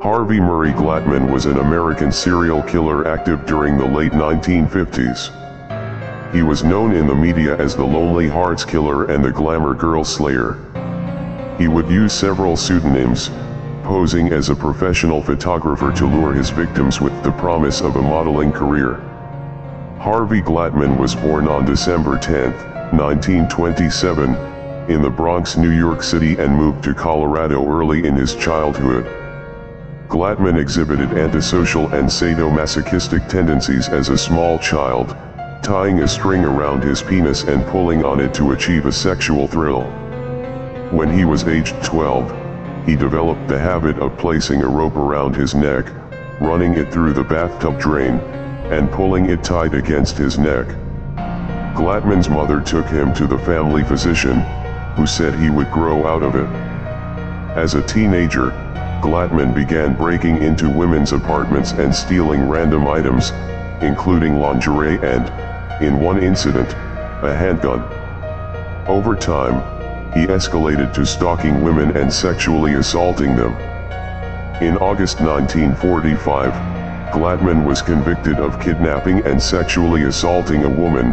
Harvey Murray Glatman was an American serial killer active during the late 1950s. He was known in the media as the Lonely Hearts Killer and the Glamour Girl Slayer. He would use several pseudonyms, posing as a professional photographer to lure his victims with the promise of a modeling career. Harvey Glatman was born on December 10, 1927, in the Bronx, New York City, and moved to Colorado early in his childhood. Glatman exhibited antisocial and sadomasochistic tendencies as a small child, tying a string around his penis and pulling on it to achieve a sexual thrill. When he was aged 12, he developed the habit of placing a rope around his neck, running it through the bathtub drain, and pulling it tight against his neck. Glatman's mother took him to the family physician, who said he would grow out of it. As a teenager, Glatman began breaking into women's apartments and stealing random items, including lingerie and, in one incident, a handgun. Over time, he escalated to stalking women and sexually assaulting them. In August 1945, Glatman was convicted of kidnapping and sexually assaulting a woman,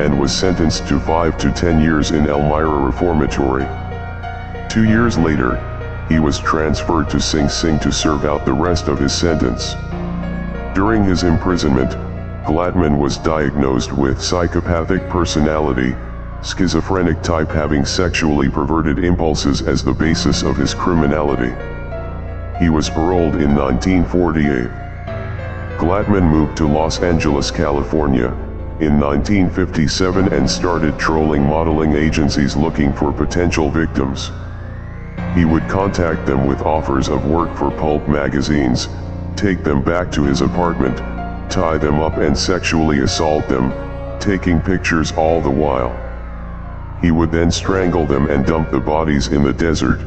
and was sentenced to 5 to 10 years in Elmira Reformatory. 2 years later, he was transferred to Sing Sing to serve out the rest of his sentence. During his imprisonment, Glatman was diagnosed with psychopathic personality, schizophrenic type having sexually perverted impulses as the basis of his criminality. He was paroled in 1948. Glatman moved to Los Angeles, California, in 1957 and started trolling modeling agencies looking for potential victims. He would contact them with offers of work for pulp magazines, take them back to his apartment, tie them up and sexually assault them, taking pictures all the while. He would then strangle them and dump the bodies in the desert.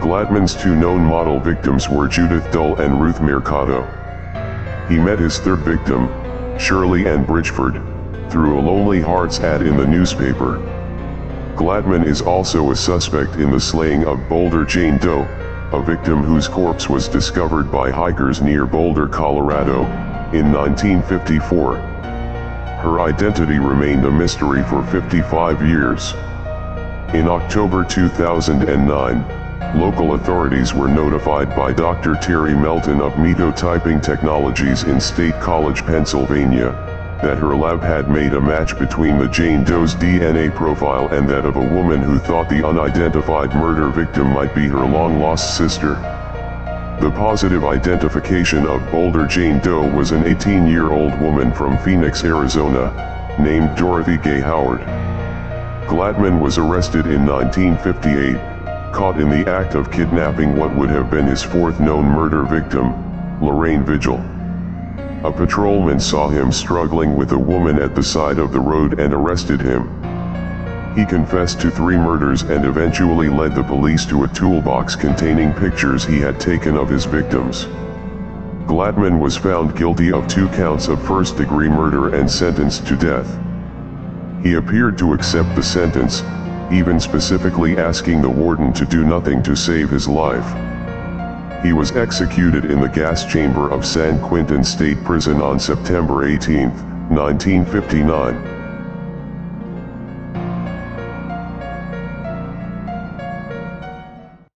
Glatman's two known model victims were Judith Dull and Ruth Mercado. He met his third victim, Shirley Ann Bridgeford, through a Lonely Hearts ad in the newspaper. Glatman is also a suspect in the slaying of Boulder Jane Doe, a victim whose corpse was discovered by hikers near Boulder, Colorado, in 1954. Her identity remained a mystery for 55 years. In October 2009, local authorities were notified by Dr. Terry Melton of Mitotyping Technologies in State College, Pennsylvania, that her lab had made a match between the Jane Doe's DNA profile and that of a woman who thought the unidentified murder victim might be her long-lost sister. The positive identification of Boulder Jane Doe was an 18-year-old woman from Phoenix, Arizona, named Dorothy Gay Howard. Glatman was arrested in 1958, caught in the act of kidnapping what would have been his fourth known murder victim, Lorraine Vigil. A patrolman saw him struggling with a woman at the side of the road and arrested him. He confessed to 3 murders and eventually led the police to a toolbox containing pictures he had taken of his victims. Glatman was found guilty of 2 counts of first-degree murder and sentenced to death. He appeared to accept the sentence, even specifically asking the warden to do nothing to save his life. He was executed in the gas chamber of San Quentin State Prison on September 18, 1959.